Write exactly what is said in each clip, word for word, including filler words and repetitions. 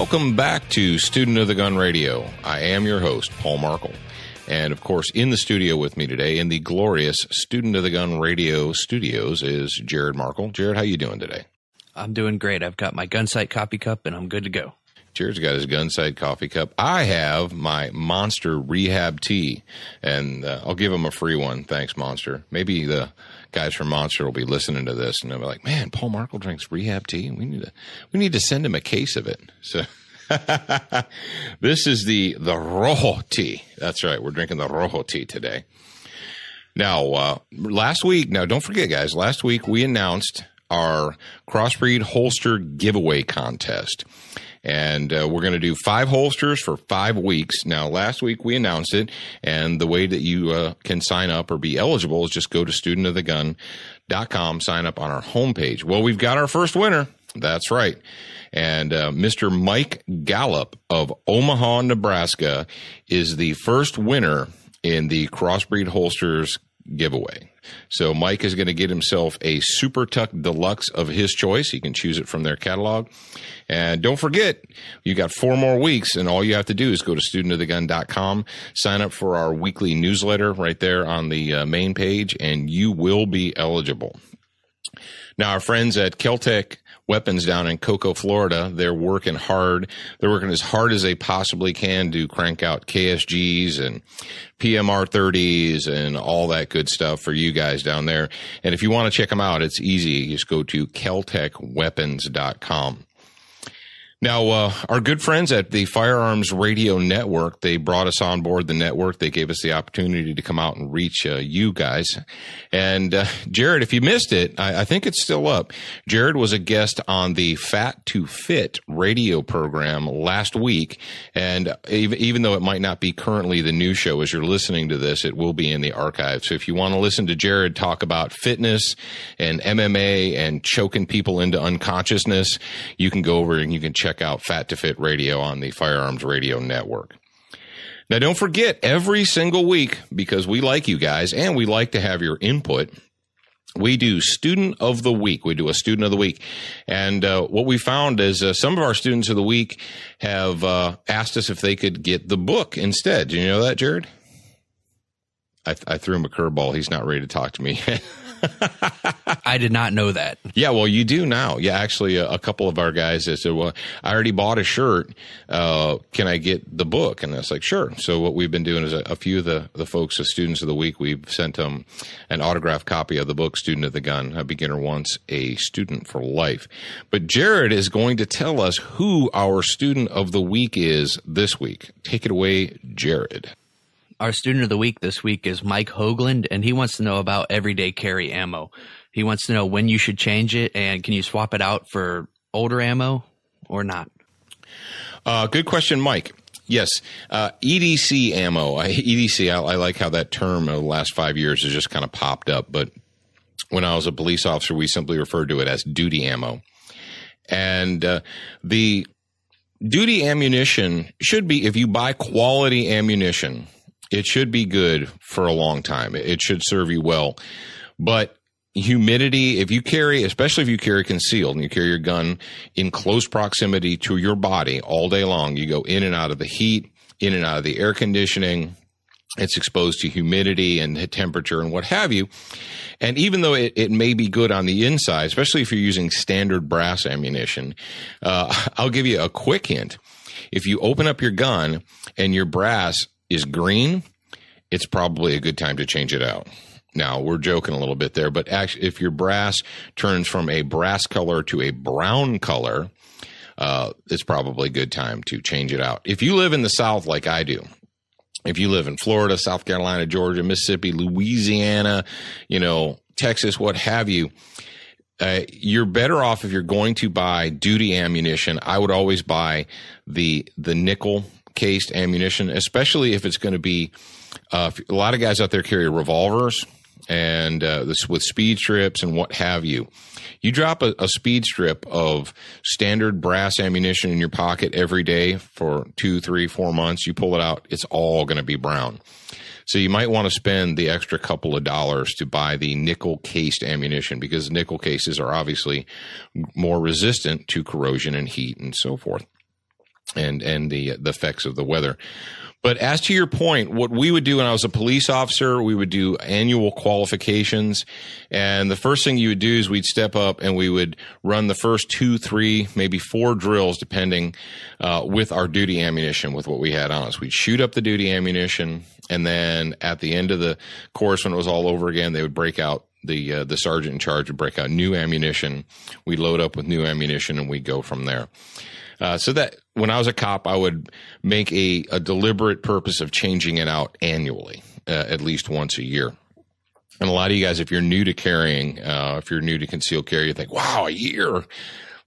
Welcome back to Student of the Gun Radio. I am your host, Paul Markel. And, of course, in the studio with me today, in the glorious Student of the Gun Radio studios, is Jarrad Markel. Jarrad, how you doing today? I'm doing great. I've got my Gunsight coffee cup, and I'm good to go. Jared's got his Gunsight coffee cup. I have my Monster Rehab tea, and uh, I'll give him a free one. Thanks, Monster. Maybe the guys from Monster will be listening to this, and they'll be like, "Man, Paul Markel drinks Rehab tea. We need to, we need to send him a case of it." So this is the the Rojo tea. That's right. We're drinking the Rojo tea today. Now, uh, last week. Now, don't forget, guys. Last week we announced our Crossbreed holster giveaway contest. And uh, we're going to do five holsters for five weeks. Now, last week we announced it, and the way that you uh, can sign up or be eligible is just go to student of the gun dot com, sign up on our homepage. Well, we've got our first winner. That's right. And uh, Mister Mike Gallup of Omaha, Nebraska is the first winner in the Crossbreed Holsters giveaway. So Mike is going to get himself a Super Tuck Deluxe of his choice. He can choose it from their catalog. And don't forget, you got four more weeks, and all you have to do is go to student of the gun dot com, sign up for our weekly newsletter right there on the uh, main page, and you will be eligible. Now, our friends at KelTec Weapons down in Cocoa, Florida, they're working hard. They're working as hard as they possibly can to crank out K S Gs and P M R thirties and all that good stuff for you guys down there. And if you want to check them out, it's easy. You just go to Kel Tec Weapons dot com. Now, uh, our good friends at the Firearms Radio Network, they brought us on board the network. They gave us the opportunity to come out and reach uh, you guys. And uh, Jarrad, if you missed it, I, I think it's still up. Jarrad was a guest on the Fat to Fit radio program last week. And even, even though it might not be currently the new show as you're listening to this, it will be in the archive. So if you want to listen to Jarrad talk about fitness and M M A and choking people into unconsciousness, you can go over and you can check Check out Fat to Fit Radio on the Firearms Radio Network. Now, don't forget, every single week, because we like you guys and we like to have your input, we do Student of the Week. We do a Student of the Week. And uh, what we found is uh, some of our Students of the Week have uh, asked us if they could get the book instead. Do you know that, Jarrad? I, th I threw him a curveball. He's not ready to talk to me. I did not know that. Yeah, well, you do now. Yeah, actually, a, a couple of our guys that said, "Well, I already bought a shirt. Uh, can I get the book?" And I was like, "Sure." So what we've been doing is a, a few of the the folks, the Students of the Week, we've sent them an autographed copy of the book, Student of the Gun: A Beginner Once, a Student for Life. But Jarrad is going to tell us who our Student of the Week is this week. Take it away, Jarrad. Our Student of the Week this week is Mike Hoagland, and he wants to know about everyday carry ammo. He wants to know when you should change it, and can you swap it out for older ammo or not? Uh, good question, Mike. Yes, uh, E D C ammo. I, E D C, I, I like how that term over the last five years has just kind of popped up, but when I was a police officer, we simply referred to it as duty ammo. And uh, the duty ammunition should be, if you buy quality ammunition, it should be good for a long time. It should serve you well. But humidity, if you carry, especially if you carry concealed and you carry your gun in close proximity to your body all day long, you go in and out of the heat, in and out of the air conditioning. It's exposed to humidity and temperature and what have you. And even though it, it may be good on the inside, especially if you're using standard brass ammunition, uh, I'll give you a quick hint. If you open up your gun and your brass is green, it's probably a good time to change it out. Now, we're joking a little bit there, but actually, if your brass turns from a brass color to a brown color, uh, it's probably a good time to change it out. If you live in the South like I do, if you live in Florida, South Carolina, Georgia, Mississippi, Louisiana, you know, Texas, what have you, Uh, you're better off if you're going to buy duty ammunition. I would always buy the the nickel cased ammunition, especially if it's going to be uh, a lot of guys out there carry revolvers and uh, this with speed strips and what have you. You drop a, a speed strip of standard brass ammunition in your pocket every day for two, three, four months. You pull it out, it's all going to be brown. So you might want to spend the extra couple of dollars to buy the nickel-cased ammunition, because nickel cases are obviously more resistant to corrosion and heat and so forth. and and the the effects of the weather. But as to your point, what we would do when I was a police officer, we would do annual qualifications. And the first thing you would do is we'd step up and we would run the first two, three, maybe four drills, depending, uh, with our duty ammunition, with what we had on us. We'd shoot up the duty ammunition. And then at the end of the course, when it was all over again, they would break out. The uh, the sergeant in charge would break out new ammunition. We load up with new ammunition and we go from there. Uh, so that when I was a cop, I would make a, a deliberate purpose of changing it out annually, uh, at least once a year. And a lot of you guys, if you're new to carrying, uh, if you're new to concealed carry, you think, wow, a year,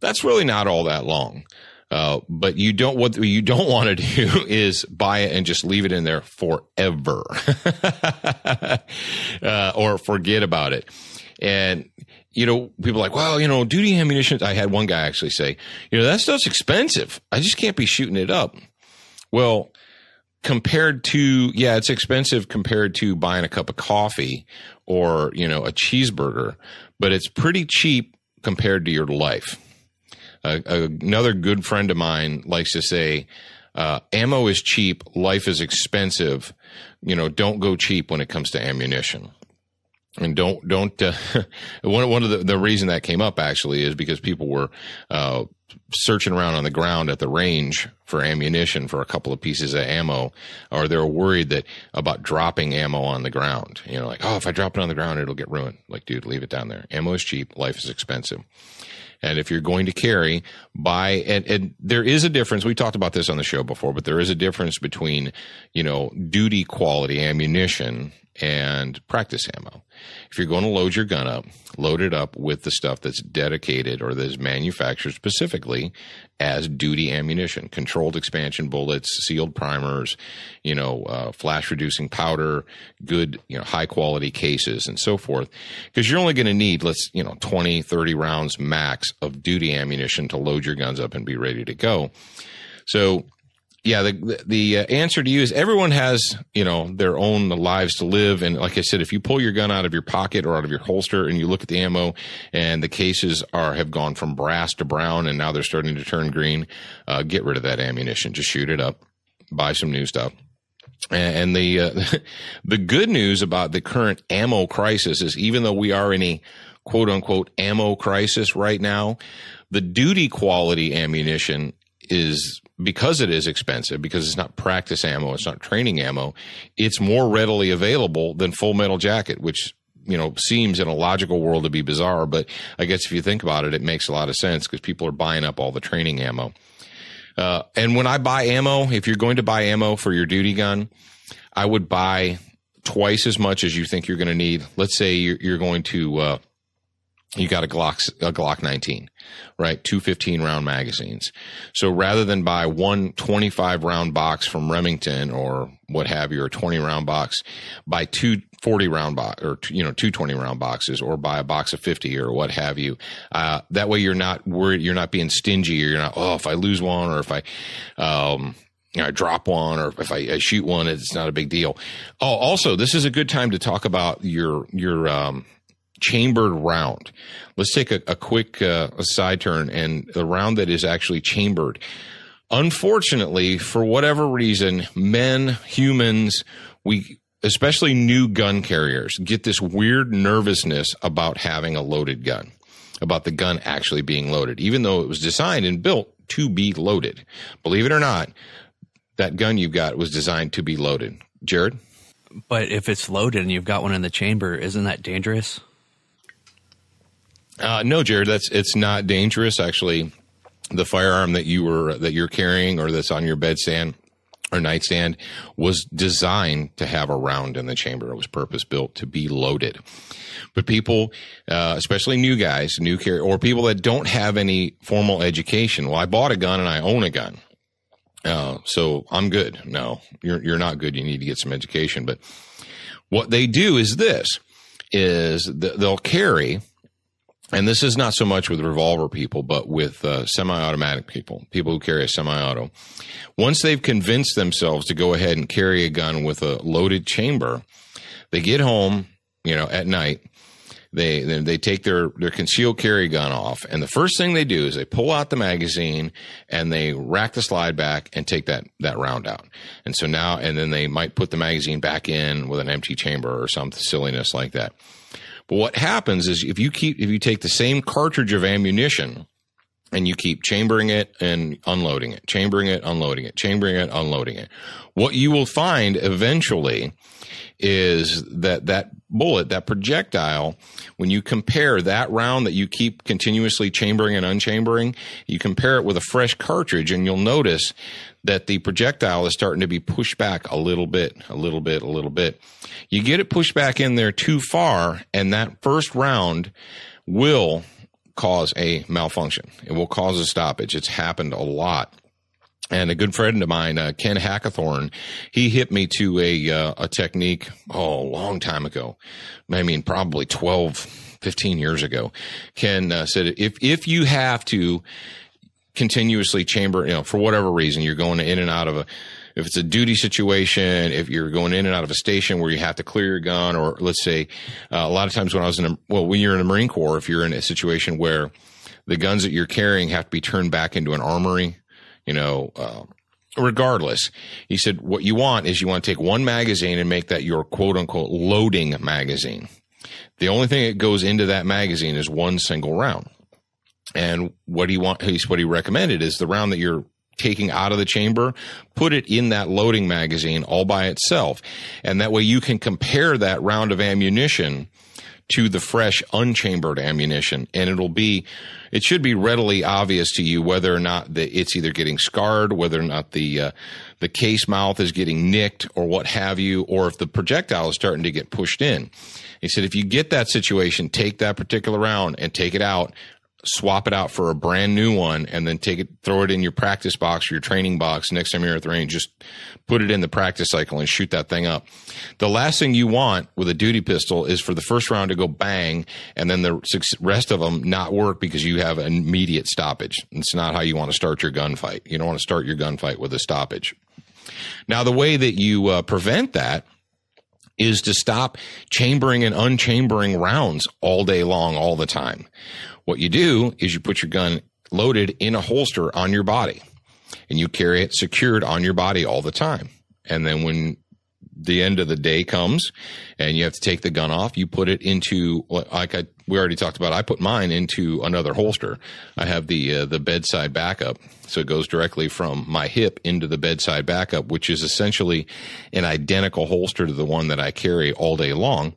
that's really not all that long. Uh, but you don't, what you don't want to do is buy it and just leave it in there forever uh, or forget about it. And, you know, people are like, well, you know, duty ammunition. I had one guy actually say, you know, that stuff's expensive. I just can't be shooting it up. Well, compared to, yeah, it's expensive compared to buying a cup of coffee or, you know, a cheeseburger, but it's pretty cheap compared to your life. Uh, another good friend of mine likes to say, uh, ammo is cheap, life is expensive. You know, don't go cheap when it comes to ammunition. And don't, don't, uh, one, one of the, the reason that came up actually is because people were, uh, searching around on the ground at the range for ammunition for a couple of pieces of ammo, or they're worried that about dropping ammo on the ground, you know, like, oh, if I drop it on the ground, it'll get ruined. Like, dude, leave it down there. Ammo is cheap. Life is expensive. And if you're going to carry, buy, and, and there is a difference. We talked about this on the show before, but there is a difference between, you know, duty quality ammunition and practice ammo. If you're going to load your gun up, load it up with the stuff that's dedicated or that is manufactured specifically as duty ammunition, controlled expansion bullets, sealed primers, you know, uh, flash reducing powder, good, you know, high quality cases and so forth. Because you're only going to need, let's, you know, twenty, thirty rounds max of duty ammunition to load your guns up and be ready to go. So yeah, the the answer to you is everyone has, you know, their own lives to live. And like I said, if you pull your gun out of your pocket or out of your holster and you look at the ammo and the cases are have gone from brass to brown and now they're starting to turn green, uh, get rid of that ammunition. Just shoot it up. Buy some new stuff. And the uh, the good news about the current ammo crisis is even though we are in a quote unquote ammo crisis right now, the duty quality ammunition is, because it is expensive, because it's not practice ammo, it's not training ammo, it's more readily available than Full Metal Jacket, which, you know, seems in a logical world to be bizarre. But I guess if you think about it, it makes a lot of sense because people are buying up all the training ammo. Uh, and when I buy ammo, if you're going to buy ammo for your duty gun, I would buy twice as much as you think you're going to need. Let's say you're, you're going to, uh, you got a Glock, a Glock nineteen, right? Two fifteen round magazines. So rather than buy one twenty-five round box from Remington or what have you, or twenty round box, buy two forty round box, or, you know, two twenty round boxes, or buy a box of fifty or what have you. Uh, that way you're not worried, you're not being stingy, or you're not, oh, if I lose one, or if I, um, you know, I drop one, or if I, I shoot one, it's not a big deal. Oh, also, this is a good time to talk about your, your, um, chambered round. Let's take a, a quick uh, a side turn and the round that is actually chambered. Unfortunately, for whatever reason, men, humans, we, especially new gun carriers, get this weird nervousness about having a loaded gun, about the gun actually being loaded, even though it was designed and built to be loaded. Believe it or not, that gun you got was designed to be loaded. Jarrad? But if it's loaded and you've got one in the chamber, isn't that dangerous? Uh, no, Jarrad, that's, it's not dangerous. Actually, the firearm that you were, that you're carrying, or that's on your bedstand or nightstand, was designed to have a round in the chamber. It was purpose built to be loaded. But people, uh, especially new guys, new carry, or people that don't have any formal education. Well, I bought a gun and I own a gun. Uh, so I'm good. No, you're, you're not good. You need to get some education. But what they do is this, is th- they'll carry, and this is not so much with revolver people, but with uh, semi-automatic people, people who carry a semi-auto. Once they've convinced themselves to go ahead and carry a gun with a loaded chamber, they get home, you know, at night. They, they they take their their concealed carry gun off, and the first thing they do is they pull out the magazine and they rack the slide back and take that that round out. And so now, and then they might put the magazine back in with an empty chamber or some silliness like that. But what happens is if you keep if you take the same cartridge of ammunition and you keep chambering it and unloading it, chambering it, unloading it, chambering it, unloading it, what you will find eventually is that that bullet, that projectile, when you compare that round that you keep continuously chambering and unchambering, you compare it with a fresh cartridge, and you'll notice that the projectile is starting to be pushed back a little bit, a little bit, a little bit. You get it pushed back in there too far, and that first round will cause a malfunction. It will cause a stoppage. It's happened a lot. And a good friend of mine, uh, Ken Hackathorn, he hit me to a uh, a technique oh, a long time ago. I mean, probably twelve, fifteen years ago. Ken uh, said, if if you have to continuously chamber, you know, for whatever reason, you're going in and out of a, if it's a duty situation, if you're going in and out of a station where you have to clear your gun, or let's say uh, a lot of times when I was in, a, well, when you're in the Marine Corps, if you're in a situation where the guns that you're carrying have to be turned back into an armory, you know, uh, regardless, he said, what you want is you want to take one magazine and make that your quote unquote loading magazine. The only thing that goes into that magazine is one single round. And what he want, what he recommended is the round that you're taking out of the chamber, put it in that loading magazine all by itself. And that way you can compare that round of ammunition to the fresh unchambered ammunition. And it'll be, it should be readily obvious to you whether or not the, it's either getting scarred, whether or not the, uh, the case mouth is getting nicked or what have you, or if the projectile is starting to get pushed in. He said, if you get that situation, take that particular round and take it out, swap it out for a brand new one, and then take it, throw it in your practice box or your training box. Next time you're at the range, just put it in the practice cycle and shoot that thing up. The last thing you want with a duty pistol is for the first round to go bang and then the rest of them not work because you have an immediate stoppage. It's not how you want to start your gunfight. You don't want to start your gunfight with a stoppage. Now, the way that you uh, prevent that is to stop chambering and unchambering rounds all day long, all the time. What you do is you put your gun loaded in a holster on your body, and you carry it secured on your body all the time. And then when the end of the day comes and you have to take the gun off, you put it into, like I, we already talked about, I put mine into another holster. I have the, uh, the bedside backup. So it goes directly from my hip into the bedside backup, which is essentially an identical holster to the one that I carry all day long.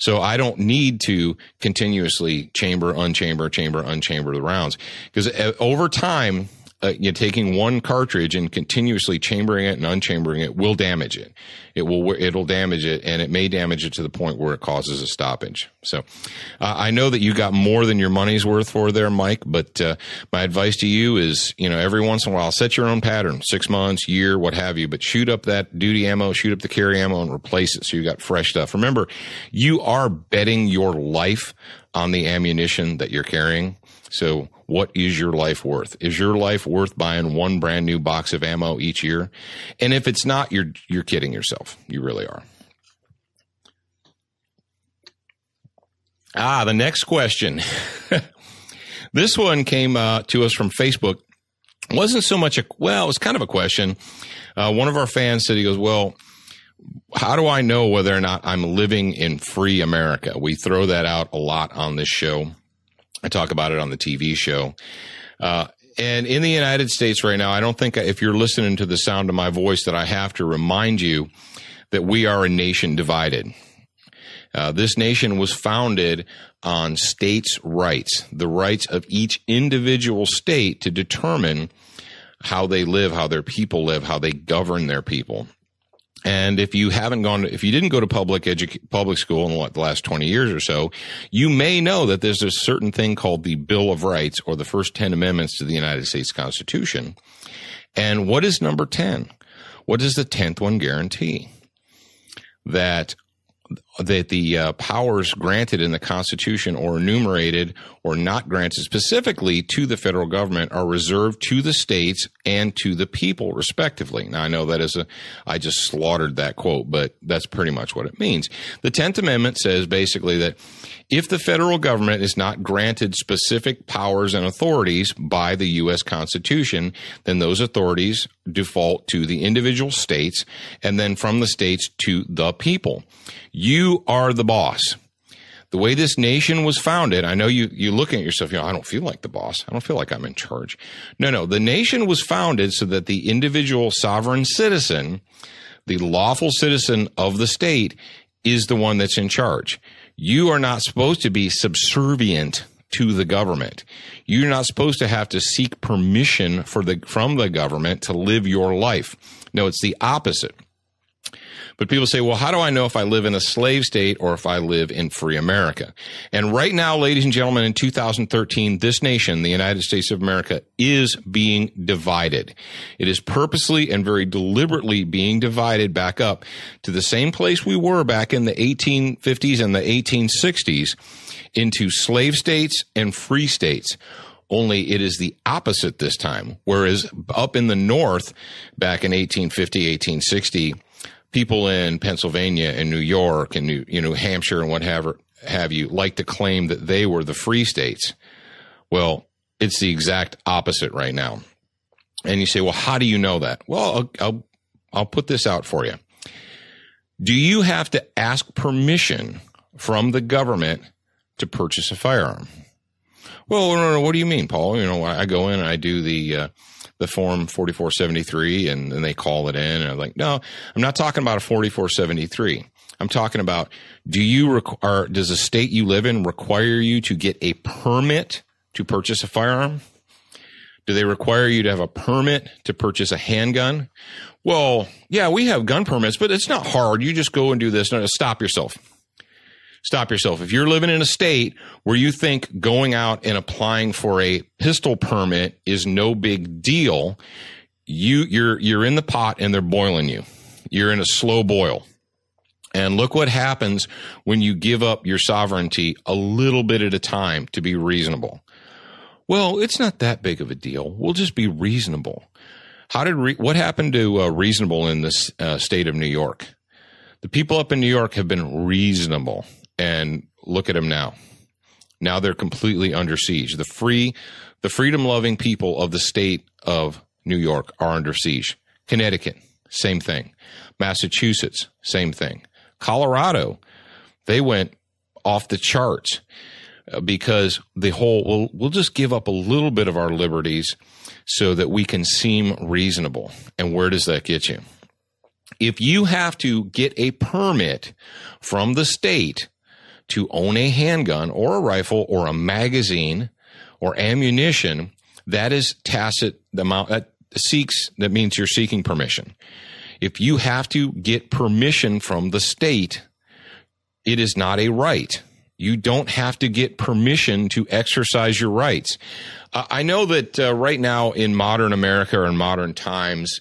So I don't need to continuously chamber, unchamber, chamber, unchamber the rounds, because over time, Uh, you know, taking one cartridge and continuously chambering it and unchambering it will damage it. It will, it'll damage it, and it may damage it to the point where it causes a stoppage. So uh, I know that you got more than your money's worth for there, Mike, but uh, my advice to you is, you know, every once in a while, set your own pattern, six months, year, what have you, but shoot up that duty ammo, shoot up the carry ammo, and replace it so you got fresh stuff. Remember, you are betting your life on the ammunition that you're carrying. So what is your life worth? Is your life worth buying one brand new box of ammo each year? And if it's not, you're you're kidding yourself. You really are. Ah, the next question. This one came uh, to us from Facebook. Wasn't so much a, well, it was kind of a question. Uh, one of our fans said, he goes, well, how do I know whether or not I'm living in free America? We throw that out a lot on this show. I talk about it on the T V show. Uh, and in the United States right now, I don't think if you're listening to the sound of my voice that I have to remind you that we are a nation divided. Uh, this nation was founded on states' rights, the rights of each individual state to determine how they live, how their people live, how they govern their people. And if you haven't gone to, if you didn't go to public edu- public school in what, the last twenty years or so, you may know that there's a certain thing called the Bill of Rights, or the first ten amendments to the United States Constitution. And what is number ten? What does the tenth one guarantee? That that the uh, powers granted in the Constitution or enumerated or not granted specifically to the federal government are reserved to the states and to the people, respectively. Now, I know that is a, I just slaughtered that quote, but that's pretty much what it means. The tenth Amendment says basically that if the federal government is not granted specific powers and authorities by the U S Constitution, then those authorities default to the individual states and then from the states to the people. You are the boss. The way this nation was founded, I know you, you look at yourself, you know, I don't feel like the boss. I don't feel like I'm in charge. No, no. The nation was founded so that the individual sovereign citizen, the lawful citizen of the state, is the one that's in charge. You are not supposed to be subservient to the government. You're not supposed to have to seek permission for the, from the government to live your life. No, it's the opposite. But people say, well, how do I know if I live in a slave state or if I live in free America? And right now, ladies and gentlemen, in two thousand thirteen, this nation, the United States of America, is being divided. It is purposely and very deliberately being divided back up to the same place we were back in the eighteen fifties and the eighteen sixties, into slave states and free states. Only it is the opposite this time. Whereas up in the North, back in eighteen fifty, eighteen sixty, people in Pennsylvania and New York and New, you know, Hampshire and whatever have you like to claim that they were the free states. Well, it's the exact opposite right now. And you say, well, how do you know that? Well, I'll, I'll, I'll put this out for you. Do you have to ask permission from the government to purchase a firearm? Well, no, no, what do you mean, Paul? You know, I go in and I do the, uh, the form forty-four seventy-three, and then they call it in. And I'm like, no, I'm not talking about a forty-four seventy-three. I'm talking about, do you require, does the state you live in require you to get a permit to purchase a firearm? Do they require you to have a permit to purchase a handgun? Well, yeah, we have gun permits, but it's not hard. You just go and do this. No, no, stop yourself. Stop yourself. If you're living in a state where you think going out and applying for a pistol permit is no big deal, you, you're, you're in the pot and they're boiling you. You're in a slow boil. And look what happens when you give up your sovereignty a little bit at a time to be reasonable. Well, it's not that big of a deal. We'll just be reasonable. How did, re- what happened to uh, reasonable in this uh, state of New York? The people up in New York have been reasonable. And look at them now. Now they're completely under siege. The free, the freedom-loving people of the state of New York are under siege. Connecticut, same thing. Massachusetts, same thing. Colorado, they went off the charts because the whole, well, we'll just give up a little bit of our liberties so that we can seem reasonable. And where does that get you? If you have to get a permit from the state to own a handgun or a rifle or a magazine or ammunition, that is tacit amount that seeks, that means you're seeking permission. If you have to get permission from the state, it is not a right. You don't have to get permission to exercise your rights. Uh, I know that uh, right now in modern America or in modern times,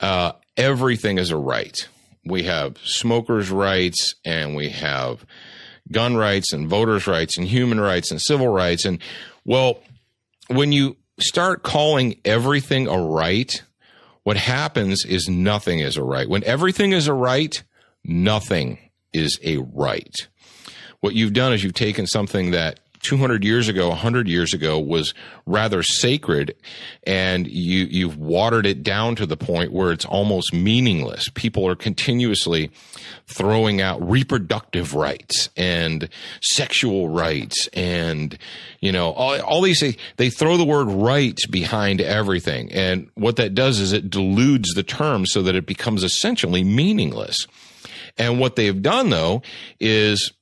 uh, everything is a right. We have smokers' rights and we have gun rights and voters' rights and human rights and civil rights. And, well, when you start calling everything a right, what happens is nothing is a right. When everything is a right, nothing is a right. What you've done is you've taken something that two hundred years ago, one hundred years ago was rather sacred, and you, you've watered it down to the point where it's almost meaningless. People are continuously throwing out reproductive rights and sexual rights and, you know, all, all these things. They throw the word rights behind everything. And what that does is it dilutes the term so that it becomes essentially meaningless. And what they've done, though, is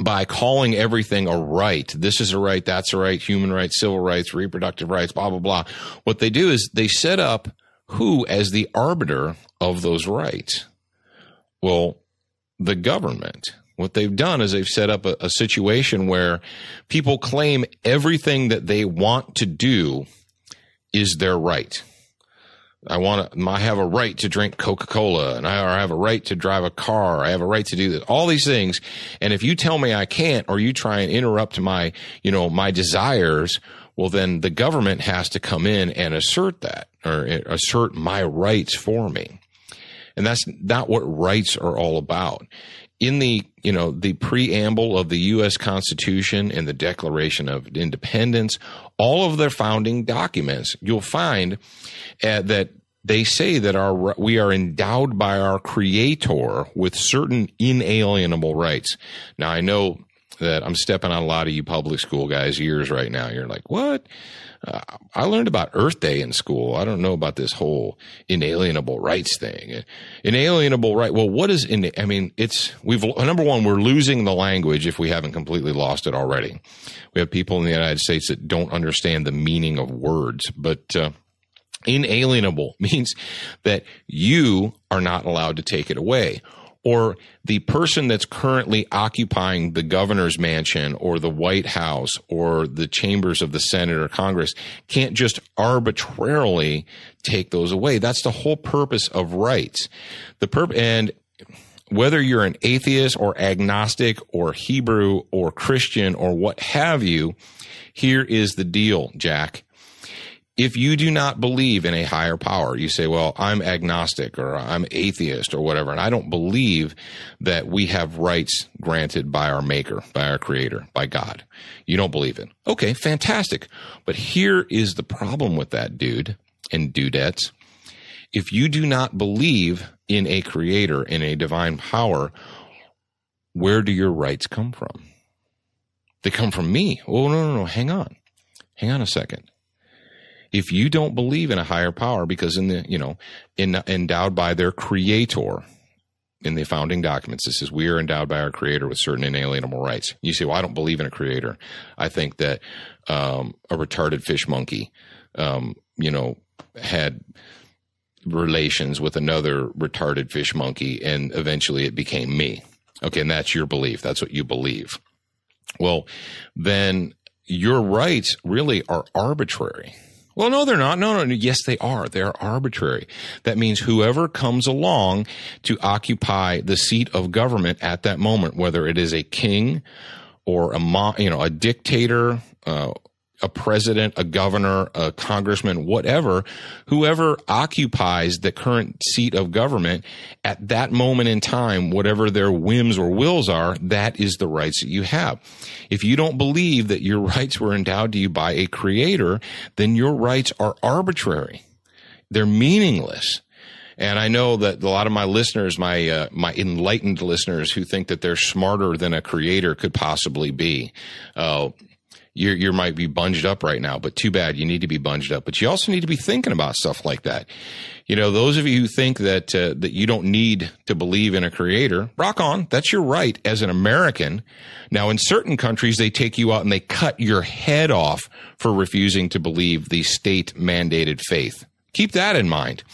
by calling everything a right, this is a right, that's a right, human rights, civil rights, reproductive rights, blah, blah, blah. What they do is they set up who as the arbiter of those rights? Well, the government. What they've done is they've set up a, a situation where people claim everything that they want to do is their right. I want to, I have a right to drink Coca-Cola, and I, or I have a right to drive a car. Or I have a right to do this, all these things. And if you tell me I can't, or you try and interrupt my, you know, my desires, well, then the government has to come in and assert that, or assert my rights for me. And that's not what rights are all about. In the, you know, the preamble of the U S Constitution and the Declaration of Independence, all of their founding documents, you'll find uh, that they say that our we are endowed by our Creator with certain inalienable rights. Now, I know that I'm stepping on a lot of you public school guys' ears right now. You're like, what? Uh, I learned about Earth Day in school. I don't know about this whole inalienable rights thing. Inalienable right. Well, what is in? I mean, it's we've number one, we're losing the language if we haven't completely lost it already. We have people in the United States that don't understand the meaning of words. But uh, inalienable means that you are not allowed to take it away. Or the person that's currently occupying the governor's mansion or the White House or the chambers of the Senate or Congress can't just arbitrarily take those away. That's the whole purpose of rights. The purp- and whether you're an atheist or agnostic or Hebrew or Christian or what have you, here is the deal, Jack. If you do not believe in a higher power, you say, well, I'm agnostic or I'm atheist or whatever, and I don't believe that we have rights granted by our maker, by our creator, by God. You don't believe it. Okay, fantastic. But here is the problem with that, dude and dudettes. If you do not believe in a creator, in a divine power, where do your rights come from? They come from me. Oh, no, no, no. Hang on. Hang on a second. If you don't believe in a higher power, because in the, you know, in, endowed by their creator, in the founding documents, it says we are endowed by our creator with certain inalienable rights. You say, well, I don't believe in a creator. I think that um, a retarded fish monkey, um, you know, had relations with another retarded fish monkey, and eventually it became me. Okay, and that's your belief. That's what you believe. Well, then your rights really are arbitrary. Well, no, they're not. No, no. Yes, they are. They're arbitrary. That means whoever comes along to occupy the seat of government at that moment, whether it is a king or a mo- you know, a dictator, uh, a president, a governor, a congressman, whatever, whoever occupies the current seat of government at that moment in time, whatever their whims or wills are, that is the rights that you have. If you don't believe that your rights were endowed to you by a creator, then your rights are arbitrary. They're meaningless. And I know that a lot of my listeners, my uh, my enlightened listeners who think that they're smarter than a creator could possibly be, uh, you you might be bunged up right now, but too bad. You need to be bunged up. But you also need to be thinking about stuff like that. You know, those of you who think that uh, that you don't need to believe in a creator, rock on. That's your right as an American. Now, in certain countries, they take you out and they cut your head off for refusing to believe the state-mandated faith. Keep that in mind.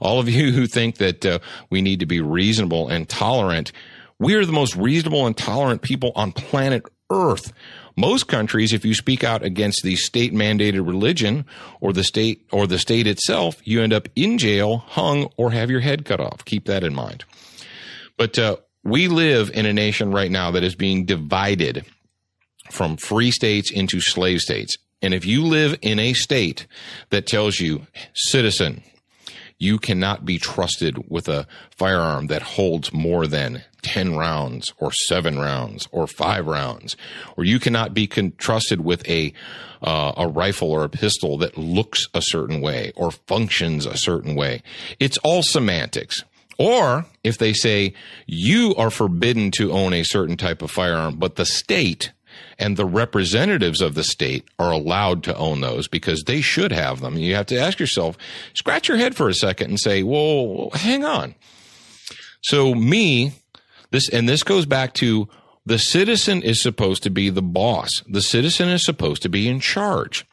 All of you who think that uh, we need to be reasonable and tolerant, we are the most reasonable and tolerant people on planet Earth. Most countries, if you speak out against the state-mandated religion or the state or the state itself, you end up in jail, hung, or have your head cut off. Keep that in mind. But uh, we live in a nation right now that is being divided from free states into slave states. And if you live in a state that tells you, citizen, you cannot be trusted with a firearm that holds more than ten rounds or seven rounds or five rounds, or you cannot be con- trusted with a, uh, a rifle or a pistol that looks a certain way or functions a certain way. It's all semantics. Or if they say you are forbidden to own a certain type of firearm, but the state and the representatives of the state are allowed to own those because they should have them. You have to ask yourself, scratch your head for a second and say, whoa, hang on. So me, this, and this goes back to the citizen is supposed to be the boss. The citizen is supposed to be in charge.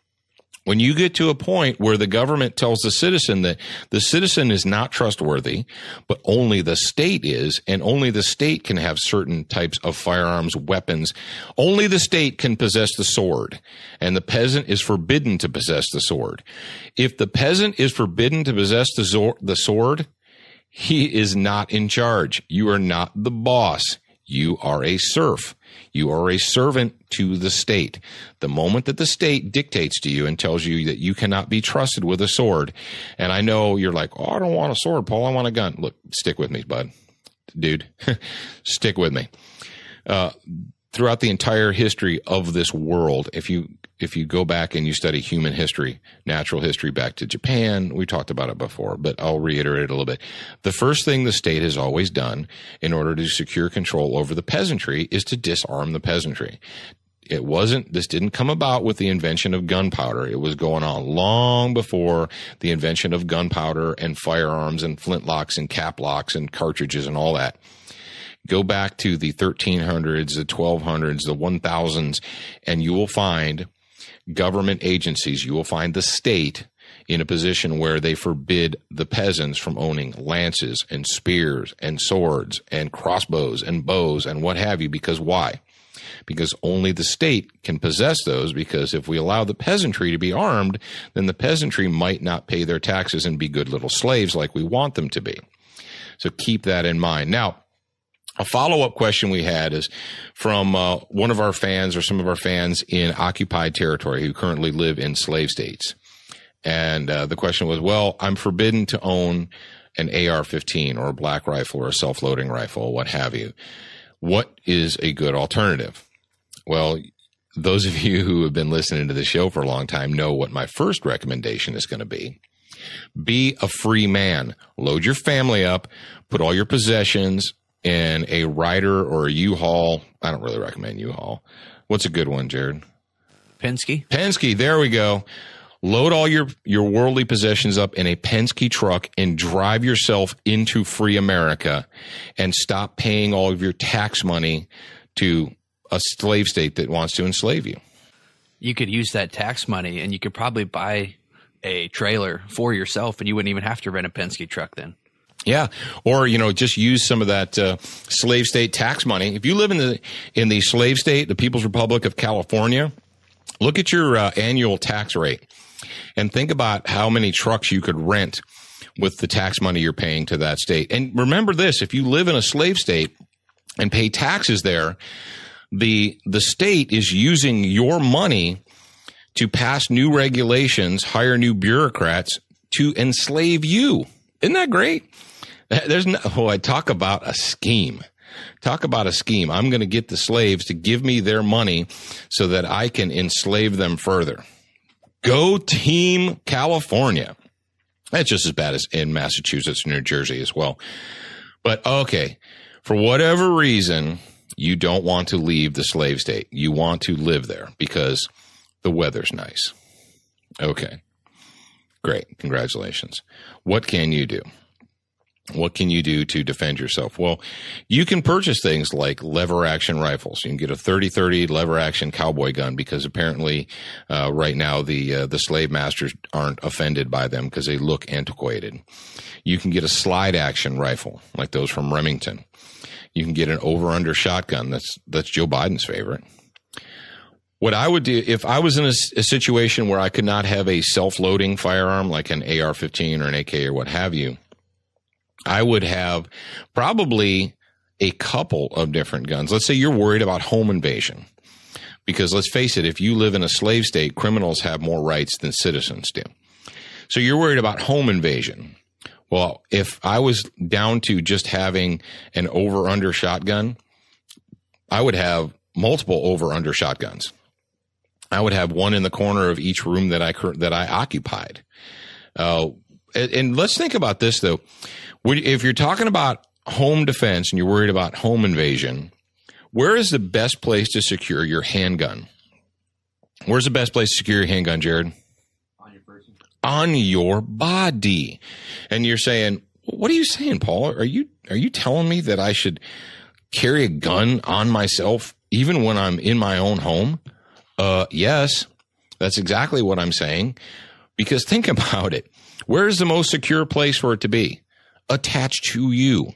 When you get to a point where the government tells the citizen that the citizen is not trustworthy, but only the state is, and only the state can have certain types of firearms, weapons, only the state can possess the sword, and the peasant is forbidden to possess the sword. If the peasant is forbidden to possess the, zor- the sword, he is not in charge. You are not the boss. You are a serf. You are a servant to the state. The moment that the state dictates to you and tells you that you cannot be trusted with a sword, and I know you're like, oh, I don't want a sword, Paul, I want a gun. Look, stick with me, bud. Dude, stick with me. Uh, throughout the entire history of this world, if you if you go back and you study human history, natural history back to Japan, we talked about it before, but I'll reiterate it a little bit. The first thing the state has always done in order to secure control over the peasantry is to disarm the peasantry. It wasn't, this didn't come about with the invention of gunpowder. It was going on long before the invention of gunpowder and firearms and flintlocks and caplocks and cartridges and all that. Go back to the thirteen hundreds, the twelve hundreds, the one thousands, and you will find government agencies, you will find the state in a position where they forbid the peasants from owning lances and spears and swords and crossbows and bows and what have you. Because why? Because only the state can possess those, because if we allow the peasantry to be armed, then the peasantry might not pay their taxes and be good little slaves like we want them to be. So keep that in mind. Now, a follow-up question we had is from uh, one of our fans or some of our fans in occupied territory who currently live in slave states. And uh, the question was, well, I'm forbidden to own an A R fifteen or a black rifle or a self-loading rifle, what have you. What is a good alternative? Well, those of you who have been listening to the show for a long time know what my first recommendation is going to be. Be a free man. Load your family up, put all your possessions in a Ryder or a U-Haul. I don't really recommend U-Haul. What's a good one, Jared? Penske. Penske, there we go. Load all your, your worldly possessions up in a Penske truck and drive yourself into free America and stop paying all of your tax money to a slave state that wants to enslave you. You could use that tax money and you could probably buy a trailer for yourself and you wouldn't even have to rent a Penske truck then. Yeah. Or, you know, just use some of that uh, slave state tax money. If you live in the in the slave state, the People's Republic of California, look at your uh, annual tax rate and think about how many trucks you could rent with the tax money you're paying to that state. And remember this, if you live in a slave state and pay taxes there, the the state is using your money to pass new regulations, hire new bureaucrats to enslave you. Isn't that great? There's no, oh, I talk about a scheme. Talk about a scheme. I'm going to get the slaves to give me their money so that I can enslave them further. Go Team California. That's just as bad as in Massachusetts and New Jersey as well. But okay, for whatever reason, you don't want to leave the slave state. You want to live there because the weather's nice. Okay. Great. Congratulations. What can you do? What can you do to defend yourself? Well, you can purchase things like lever action rifles. You can get a thirty thirty lever action cowboy gun because apparently uh, right now the uh, the slave masters aren't offended by them because they look antiquated. You can get a slide action rifle like those from Remington. You can get an over-under shotgun. That's that's Joe Biden's favorite. What I would do if I was in a, a situation where I could not have a self-loading firearm like an A R fifteen or an A K or what have you, I would have probably a couple of different guns. Let's say you're worried about home invasion, because let's face it, if you live in a slave state, criminals have more rights than citizens do. So you're worried about home invasion. Well, if I was down to just having an over-under shotgun, I would have multiple over-under shotguns. I would have one in the corner of each room that I that I occupied. Uh, and, and let's think about this, though. If you're talking about home defense and you're worried about home invasion, where is the best place to secure your handgun? Where's the best place to secure your handgun, Jared? On your person. On your body. And you're saying, what are you saying, Paul? Are you are you telling me that I should carry a gun on myself even when I'm in my own home? Uh, yes, That's exactly what I'm saying. Because think about it. Where's the most secure place for it to be? Attached to you.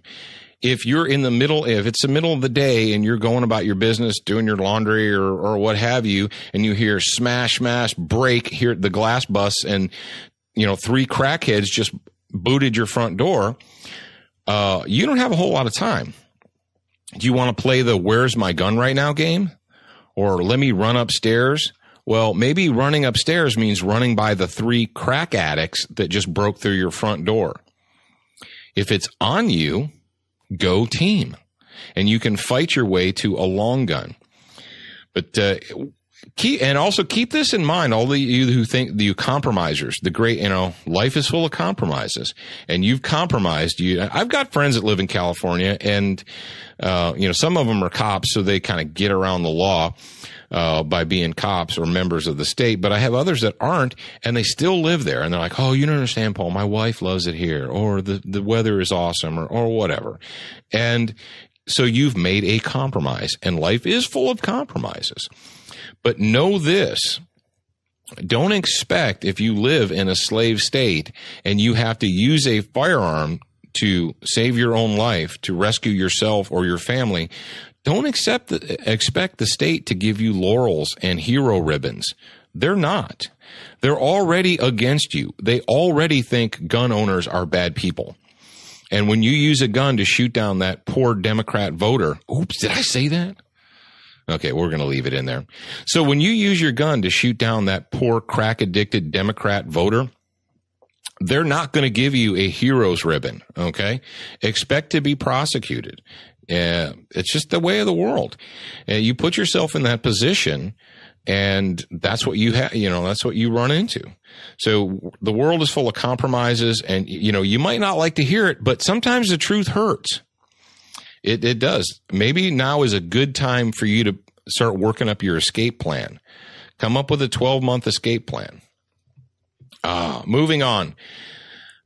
If you're in the middle, if it's the middle of the day and you're going about your business, doing your laundry or, or what have you, and you hear smash, smash, break, hear the glass bust, and, you know, three crackheads just booted your front door, uh, you don't have a whole lot of time. Do you want to play the where's my gun right now game? Or let me run upstairs? Well, maybe running upstairs means running by the three crack addicts that just broke through your front door. If it's on you, go team. And you can fight your way to a long gun. But uh, keep, and also keep this in mind, all of you who think you compromisers, the great, you know, life is full of compromises. And you've compromised. You, I've got friends that live in California, and uh, you know, some of them are cops, so they kind of get around the law uh, by being cops or members of the state. But I have others that aren't, and they still live there. And they're like, oh, you don't understand, Paul. My wife loves it here, or the, the weather is awesome, or, or whatever. And so you've made a compromise, and life is full of compromises. But know this. Don't expect, if you live in a slave state and you have to use a firearm to save your own life, to rescue yourself or your family, don't accept the, expect the state to give you laurels and hero ribbons. They're not. They're already against you. They already think gun owners are bad people. And when you use a gun to shoot down that poor Democrat voter, oops, did I say that? Okay, we're going to leave it in there. So when you use your gun to shoot down that poor crack-addicted Democrat voter, they're not going to give you a hero's ribbon, okay? Expect to be prosecuted. Uh, it's just the way of the world. Uh, you put yourself in that position, and that's what you have, you know, that's what you run into. So the world is full of compromises, and, you know, you might not like to hear it, but sometimes the truth hurts. It, it does. Maybe now is a good time for you to start working up your escape plan. Come up with a twelve-month escape plan. Uh, moving on.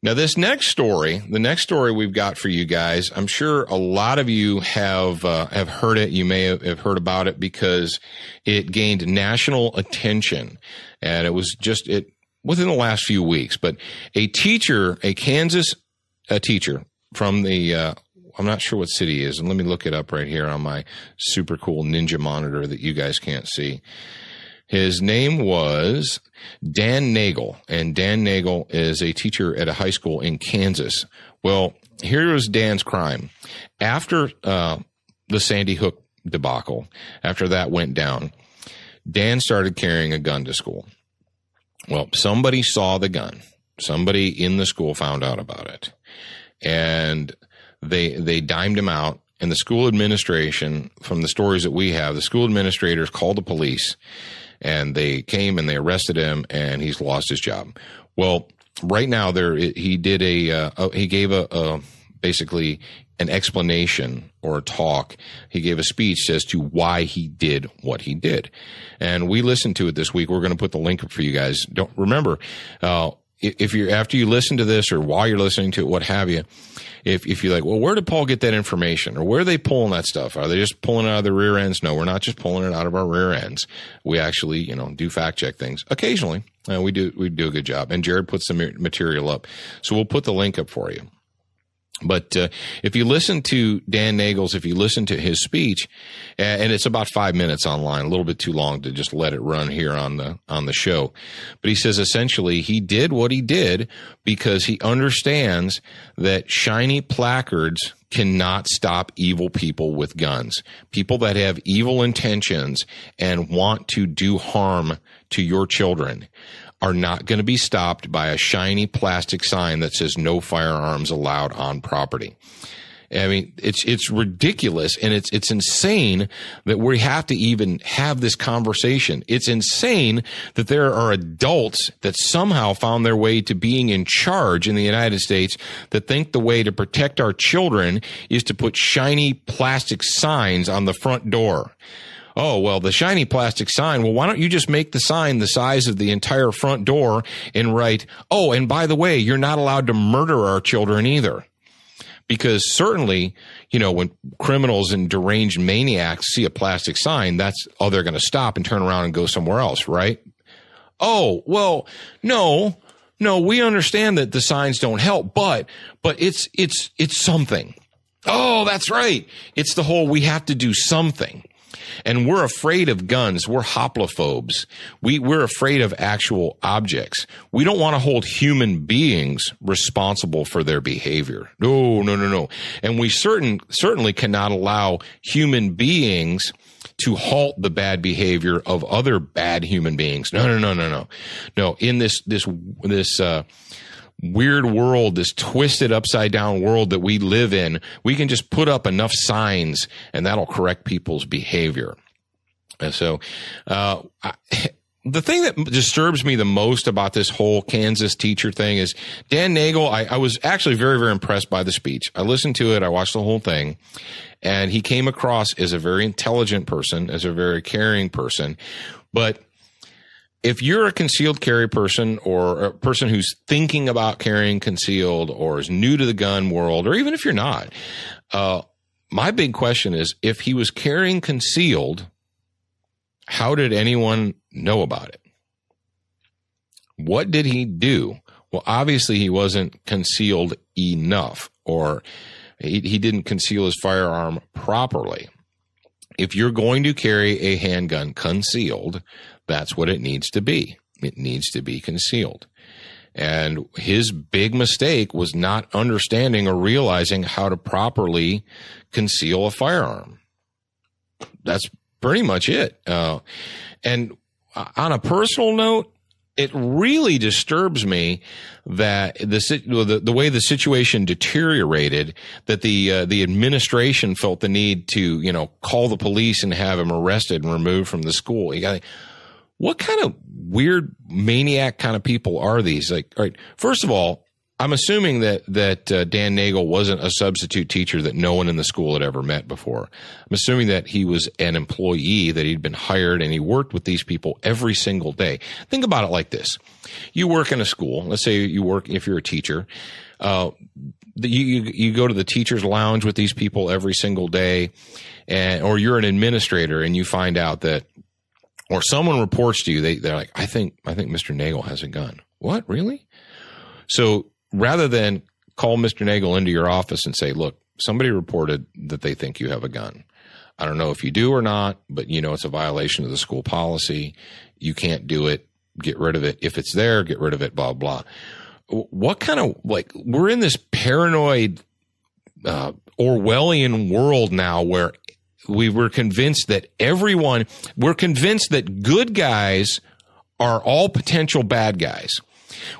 Now, this next story, the next story we've got for you guys, I'm sure a lot of you have uh, have heard it. You may have heard about it because it gained national attention, and it was just it within the last few weeks. But a teacher, a Kansas a teacher from the uh, I'm not sure what city he is, and let me look it up right here on my super cool ninja monitor that you guys can't see. His name was Dan Nagel, and Dan Nagel is a teacher at a high school in Kansas. Well, here was Dan's crime. After uh, the Sandy Hook debacle, after that went down, Dan started carrying a gun to school. Well, somebody saw the gun. Somebody in the school found out about it, and they they dimed him out. And the school administration, from the stories that we have, the school administrators called the police. And they came and they arrested him, and he's lost his job. Well, right now there he did a uh, he gave a, a basically an explanation or a talk. He gave a speech as to why he did what he did, and we listened to it this week. We're going to put the link up for you guys. Don't remember uh, if you after you listen to this or while you're listening to it, what have you. If if you're like, well, where did Paul get that information? Or where are they pulling that stuff? Are they just pulling it out of their rear ends? No, we're not just pulling it out of our rear ends. We actually, you know, do fact check things occasionally. Uh, we do we do a good job. And Jared puts the material up. So we'll put the link up for you. But uh, if you listen to Dan Nagel's, if you listen to his speech, and it's about five minutes online, a little bit too long to just let it run here on the on the show. But he says essentially he did what he did because he understands that shiny placards cannot stop evil people with guns, people that have evil intentions and want to do harm to your children are not going to be stopped by a shiny plastic sign that says no firearms allowed on property. I mean, it's it's ridiculous, and it's it's insane that we have to even have this conversation. It's insane that there are adults that somehow found their way to being in charge in the United States that think the way to protect our children is to put shiny plastic signs on the front door. Oh, well, the shiny plastic sign. Well, why don't you just make the sign the size of the entire front door and write, oh, and by the way, you're not allowed to murder our children either. Because certainly, you know, when criminals and deranged maniacs see a plastic sign, that's, oh, they're going to stop and turn around and go somewhere else, right? oh, well, no, no, we understand that the signs don't help, but, but it's, it's, it's something. Oh, that's right. It's the whole, we have to do something. And we're afraid of guns. We're hoplophobes. We, we're afraid of actual objects. We don't want to hold human beings responsible for their behavior. No, no, no, no. And we certain, certainly cannot allow human beings to halt the bad behavior of other bad human beings. No, no, no, no, no. No, in this, this, this, uh, weird world, this twisted upside down world that we live in, we can just put up enough signs and that'll correct people's behavior. And so, uh, I, the thing that disturbs me the most about this whole Kansas teacher thing is Dan Nagel. I, I was actually very, very impressed by the speech. I listened to it. I watched the whole thing, and he came across as a very intelligent person, as a very caring person. But if you're a concealed carry person, or a person who's thinking about carrying concealed, or is new to the gun world, or even if you're not, uh, my big question is, if he was carrying concealed, how did anyone know about it? What did he do? Well, obviously he wasn't concealed enough, or he, he didn't conceal his firearm properly. If you're going to carry a handgun concealed, that's what it needs to be. It needs to be concealed. And his big mistake was not understanding or realizing how to properly conceal a firearm. That's pretty much it. Uh, and on a personal note, it really disturbs me that the, the, the way the situation deteriorated, that the uh, the administration felt the need to, you know, call the police and have him arrested and removed from the school. You gotta, what kind of weird maniac kind of people are these? Like, all right, first of all, I'm assuming that that uh, Dan Nagel wasn't a substitute teacher that no one in the school had ever met before. I'm assuming that he was an employee, that he'd been hired, and he worked with these people every single day. Think about it like this. You work in a school. Let's say you work, if you're a teacher, uh, you, you, you go to the teacher's lounge with these people every single day, and, or you're an administrator and you find out that, or someone reports to you, they, they're like, I think, I think Mister Nagel has a gun. What, really? So, rather than call Mister Nagel into your office and say, look, somebody reported that they think you have a gun. I don't know if you do or not, but, you know, it's a violation of the school policy. You can't do it. Get rid of it. If it's there, get rid of it, blah, blah. What kind of, like, we're in this paranoid uh, Orwellian world now where we were convinced that everyone, we're convinced that good guys are all potential bad guys.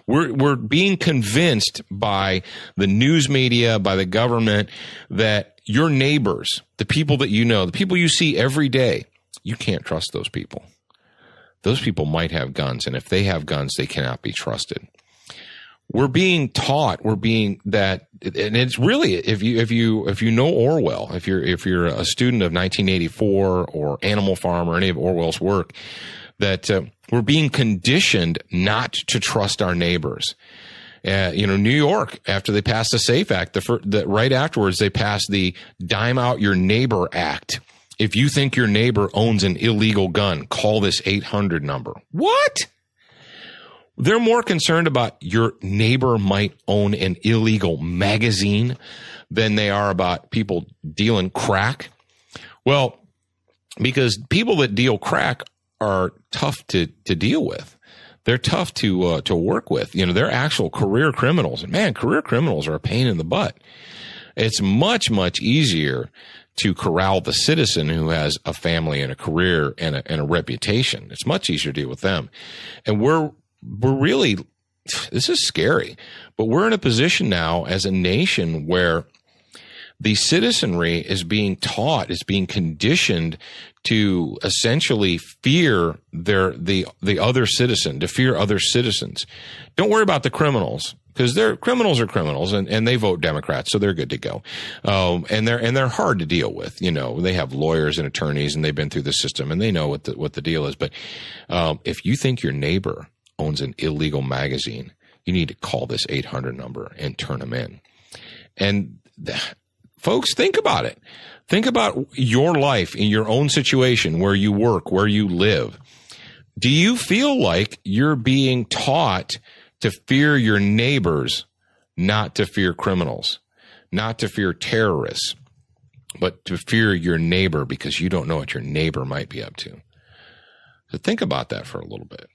We're, we're being convinced by the news media, by the government, that your neighbors, the people that you know, the people you see every day, you can't trust those people. Those people might have guns, and if they have guns, they cannot be trusted. We're being taught, we're being that, and it's really, if you, if you, if you know Orwell, if you're, if you're a student of nineteen eighty-four or Animal Farm or any of Orwell's work, that uh, we're being conditioned not to trust our neighbors. Uh, you know, New York, after they passed the SAFE Act, the, fir- the right afterwards, they passed the Dime Out Your Neighbor Act. If you think your neighbor owns an illegal gun, call this eight hundred number. What? They're more concerned about your neighbor might own an illegal magazine than they are about people dealing crack. Well, because people that deal crack are tough to, to deal with. They're tough to, uh, to work with. You know, they're actual career criminals, and man, career criminals are a pain in the butt. It's much, much easier to corral the citizen who has a family and a career and a, and a reputation. It's much easier to deal with them. And we're, we're really, this is scary, but we're in a position now as a nation where the citizenry is being taught, is being conditioned to essentially fear their, the, the other citizen, to fear other citizens. Don't worry about the criminals, because they're criminals are criminals and, and they vote Democrats, so they're good to go. Um, and they're, and they're hard to deal with. You know, they have lawyers and attorneys and they've been through the system and they know what the, what the deal is. But, um, if you think your neighbor owns an illegal magazine, you need to call this eight hundred number and turn them in. And that, folks, think about it. Think about your life in your own situation, where you work, where you live. do you feel like you're being taught to fear your neighbors, not to fear criminals, not to fear terrorists, but to fear your neighbor because you don't know what your neighbor might be up to? So think about that for a little bit.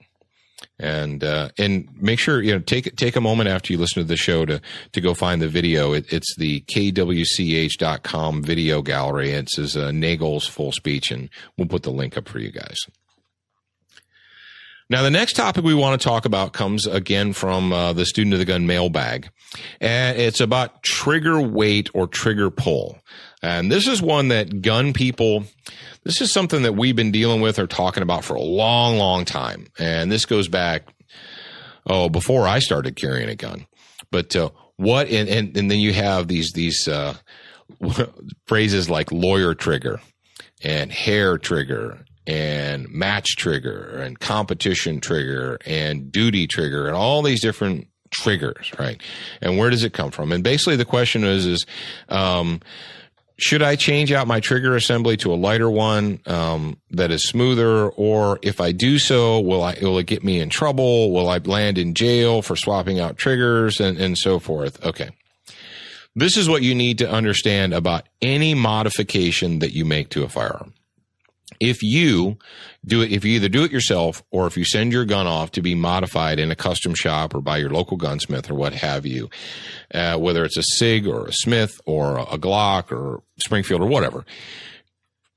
And, uh, and make sure, you know, take, take a moment after you listen to the show to, to go find the video. It, it's the K W C H dot com video gallery. It's his, uh, Nagel's full speech, and we'll put the link up for you guys. Now, the next topic we want to talk about comes again from uh, the Student of the Gun mailbag, and it's about trigger weight or trigger pull. And this is one that gun people, this is something that we've been dealing with or talking about for a long, long time. And this goes back, oh, before I started carrying a gun. But uh, what, and, and, and then you have these, these uh, phrases like lawyer trigger and hair trigger and match trigger and competition trigger and duty trigger and all these different triggers, right? And where does it come from? And basically the question is, is um, should I change out my trigger assembly to a lighter one um, that is smoother? Or if I do so, will I, will it get me in trouble? Will I land in jail for swapping out triggers and, and so forth? Okay. This is what you need to understand about any modification that you make to a firearm. If you do it, if you either do it yourself or if you send your gun off to be modified in a custom shop or by your local gunsmith or what have you, uh, whether it's a SIG or a Smith or a Glock or Springfield or whatever,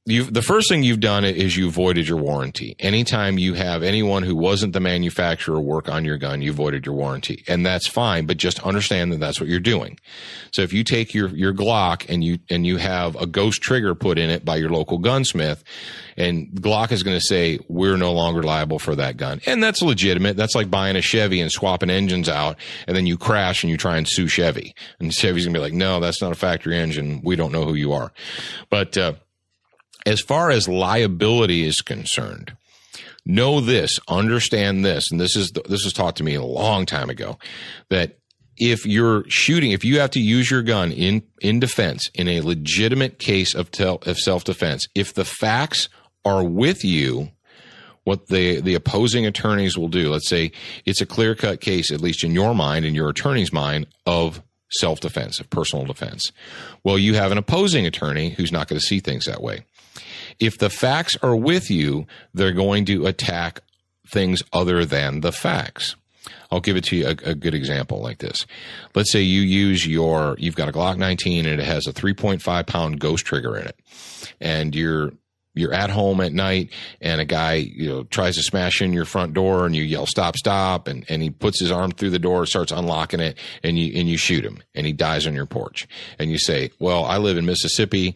you've, the first thing you've done is you voided your warranty. Anytime you have anyone who wasn't the manufacturer work on your gun, you voided your warranty. And that's fine, but just understand that that's what you're doing. So if you take your, your Glock and you, and you have a Ghost trigger put in it by your local gunsmith, and Glock is going to say, we're no longer liable for that gun. And that's legitimate. That's like buying a Chevy and swapping engines out, and then you crash and you try and sue Chevy. And Chevy's going to be like, no, that's not a factory engine. We don't know who you are. But, uh, as far as liability is concerned, know this, understand this, and this is this was taught to me a long time ago, that if you're shooting, if you have to use your gun in, in defense, in a legitimate case of, tel, of self-defense, if the facts are with you, what the, the opposing attorneys will do, let's say it's a clear-cut case, at least in your mind, in your attorney's mind, of self-defense, of personal defense. Well, you have an opposing attorney who's not going to see things that way. If the facts are with you, they're going to attack things other than the facts. I'll give it to you a, a good example like this. Let's say you use your, you've got a Glock nineteen and it has a three point five pound Ghost trigger in it. And you're, you're at home at night and a guy, you know, tries to smash in your front door and you yell, stop, stop. And, and he puts his arm through the door, starts unlocking it, and you, and you shoot him and he dies on your porch. And you say, well, I live in Mississippi.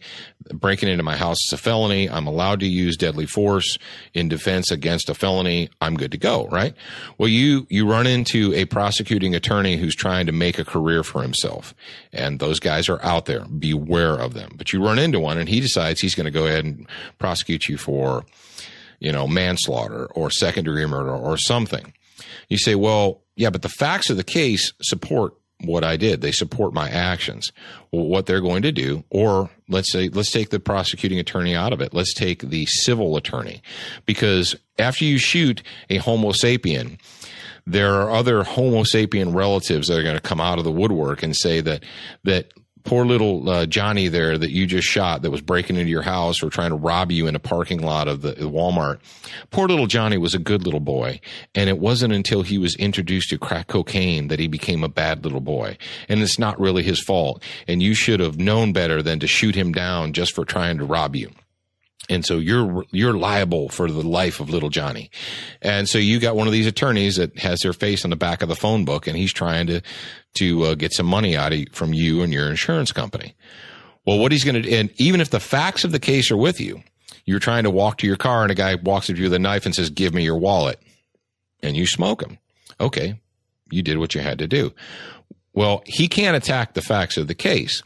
Breaking into my house is a felony. I'm allowed to use deadly force in defense against a felony. I'm good to go, right? Well, you, you run into a prosecuting attorney who's trying to make a career for himself. And those guys are out there. Beware of them. But you run into one and he decides he's going to go ahead and prosecute you for, you know, manslaughter or second degree murder or something. You say, well, yeah, but the facts of the case support what I did. They support my actions. Well, what they're going to do, or let's say, let's take the prosecuting attorney out of it. Let's take the civil attorney, because after you shoot a Homo sapien, there are other Homo sapien relatives that are going to come out of the woodwork and say that, that poor little uh, Johnny there that you just shot that was breaking into your house or trying to rob you in a parking lot of the, the Walmart. Poor little Johnny was a good little boy. And it wasn't until he was introduced to crack cocaine that he became a bad little boy. And it's not really his fault. And you should have known better than to shoot him down just for trying to rob you. And so you're, you're liable for the life of little Johnny. And so you got one of these attorneys that has their face on the back of the phone book, and he's trying to, to uh, get some money out of, from you and your insurance company. Well, what he's going to do, and even if the facts of the case are with you, you're trying to walk to your car and a guy walks up to you with a knife and says, give me your wallet, and you smoke him. Okay. You did what you had to do. Well, he can't attack the facts of the case.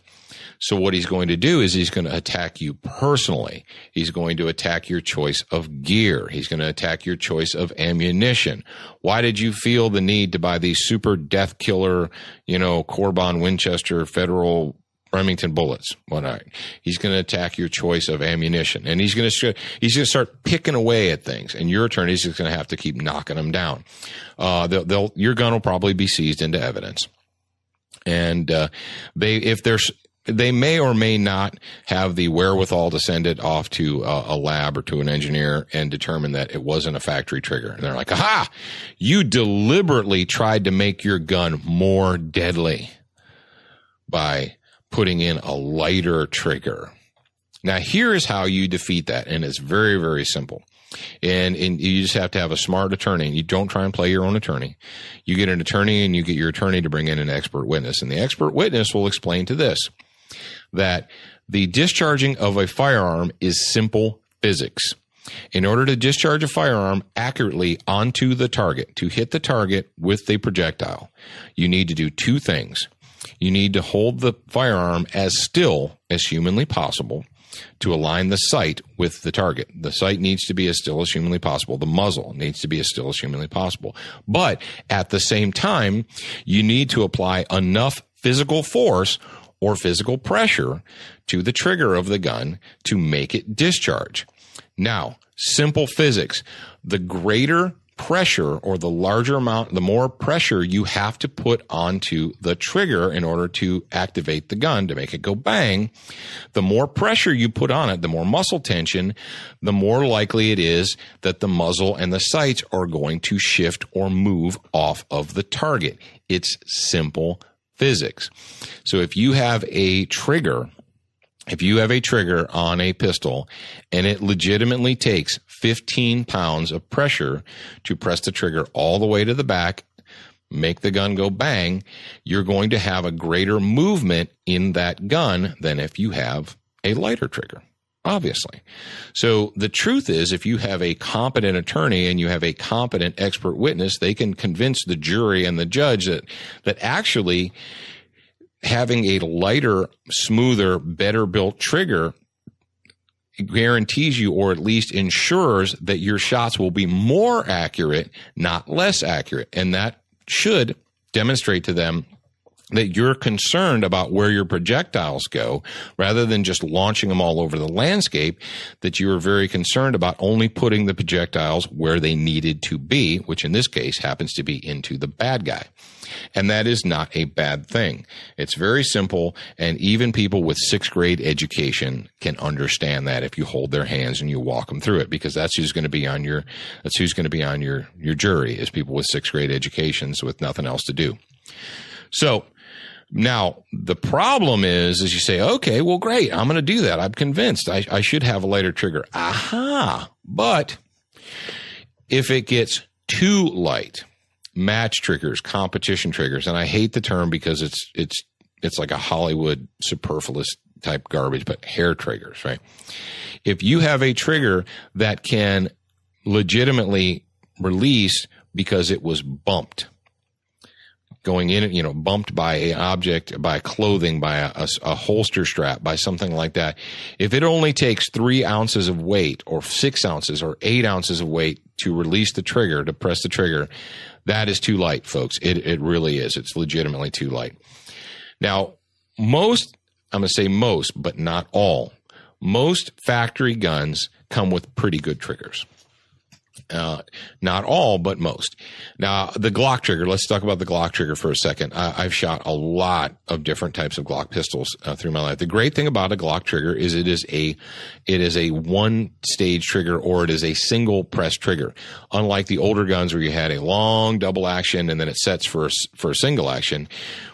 So what he's going to do is he's going to attack you personally. He's going to attack your choice of gear. He's going to attack your choice of ammunition. Why did you feel the need to buy these super death killer, you know, Corbin Winchester Federal Remington bullets, whatnot. He's going to attack your choice of ammunition, and he's going to he's going to start picking away at things. And your attorney's just going to have to keep knocking them down. Uh, they'll, they'll your gun will probably be seized into evidence, and uh, they if there's they may or may not have the wherewithal to send it off to uh, a lab or to an engineer and determine that it wasn't a factory trigger. And they're like, "Aha! You deliberately tried to make your gun more deadly by putting in a lighter trigger." Now, here is how you defeat that, and it's very, very simple. And, and you just have to have a smart attorney. You don't try and play your own attorney. You get an attorney, and you get your attorney to bring in an expert witness. And the expert witness will explain to this, that the discharging of a firearm is simple physics. In order to discharge a firearm accurately onto the target, to hit the target with the projectile, you need to do two things. You need to hold the firearm as still as humanly possible to align the sight with the target. The sight needs to be as still as humanly possible. The muzzle needs to be as still as humanly possible. But at the same time, you need to apply enough physical force or physical pressure to the trigger of the gun to make it discharge. Now, simple physics. The greater pressure, or the larger amount, the more pressure you have to put onto the trigger in order to activate the gun, to make it go bang, the more pressure you put on it, the more muscle tension, the more likely it is that the muzzle and the sights are going to shift or move off of the target. It's simple physics. So if you have a trigger, if you have a trigger on a pistol and it legitimately takes fifteen pounds of pressure to press the trigger all the way to the back, make the gun go bang, you're going to have a greater movement in that gun than if you have a lighter trigger, obviously. So the truth is, if you have a competent attorney and you have a competent expert witness, they can convince the jury and the judge that, that actually having a lighter, smoother, better built trigger guarantees you, or at least ensures, that your shots will be more accurate, not less accurate. And that should demonstrate to them that you're concerned about where your projectiles go, rather than just launching them all over the landscape, that you are very concerned about only putting the projectiles where they needed to be, which in this case happens to be into the bad guy. And that is not a bad thing. It's very simple, and even people with sixth grade education can understand that if you hold their hands and you walk them through it, because that's who's going to be on your that's who's going to be on your your jury, is people with sixth grade educations with nothing else to do. So now the problem is, is you say, okay, well, great, I'm going to do that. I'm convinced I, I should have a lighter trigger. Aha. But if it gets too light, match triggers, competition triggers, and I hate the term because it's, it's, it's like a Hollywood superfluous type garbage, but hair triggers, right? If you have a trigger that can legitimately release because it was bumped, going in, you know, bumped by an object, by clothing, by a, a, a holster strap, by something like that. If it only takes three ounces of weight, or six ounces, or eight ounces of weight to release the trigger, to press the trigger, that is too light, folks. It, it really is. It's legitimately too light. Now, most, I'm going to say most, but not all, most factory guns come with pretty good triggers. Uh, not all, but most. Now, the Glock trigger, let's talk about the Glock trigger for a second. I, I've shot a lot of different types of Glock pistols uh, through my life. The great thing about a Glock trigger is it is a, it is a one stage trigger, or it is a single press trigger. Unlike the older guns where you had a long double action and then it sets for, for a single action,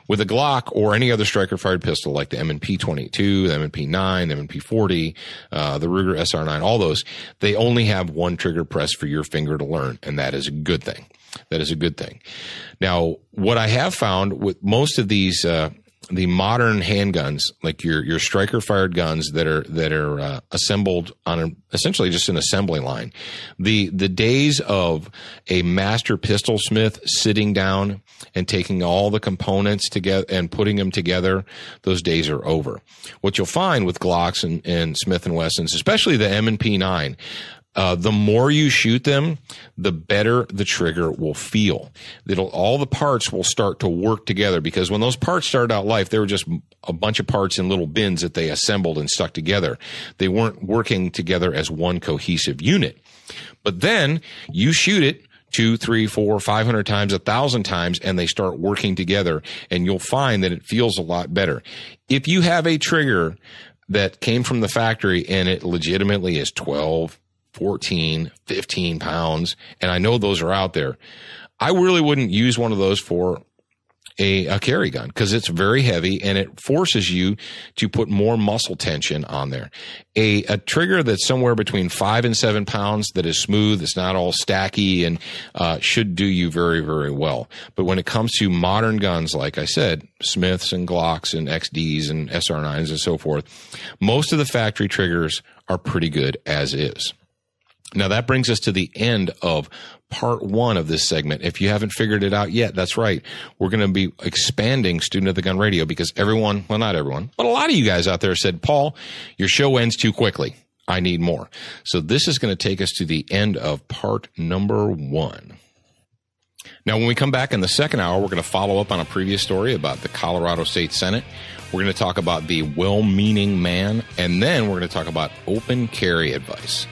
with a Glock or any other striker fired pistol like the M and P twenty-two, the M and P nine, the M and P forty, uh, the Ruger S R nine, all those, they only have one trigger press for your finger to learn. And that is a good thing. That is a good thing. Now, what I have found with most of these, uh, the modern handguns, like your, your striker fired guns that are, that are, uh, assembled on a, essentially just an assembly line. The, the days of a master pistol smith sitting down and taking all the components together and putting them together, those days are over. What you'll find with Glocks and, and Smith and Wessons, especially the M and P nine, Uh, the more you shoot them, the better the trigger will feel. It'll, all the parts will start to work together, because when those parts started out life, they were just a bunch of parts in little bins that they assembled and stuck together. They weren't working together as one cohesive unit. But then you shoot it two, three, four, five hundred times, a thousand times, and they start working together, and you'll find that it feels a lot better. If you have a trigger that came from the factory and it legitimately is twelve, fourteen, fifteen pounds, and I know those are out there, I really wouldn't use one of those for a, a carry gun, because it's very heavy and it forces you to put more muscle tension on there. A, a trigger that's somewhere between five and seven pounds that is smooth, it's not all stacky, and uh, should do you very, very well. But when it comes to modern guns, like I said, Smiths and Glocks and X Ds and S R nines and so forth, most of the factory triggers are pretty good as is. Now, that brings us to the end of part one of this segment. If you haven't figured it out yet, that's right. We're going to be expanding Student of the Gun Radio, because everyone, well, not everyone, but a lot of you guys out there said, Paul, your show ends too quickly. I need more. So this is going to take us to the end of part number one. Now, when we come back in the second hour, we're going to follow up on a previous story about the Colorado State Senate. We're going to talk about the well-meaning man, and then we're going to talk about open carry advice.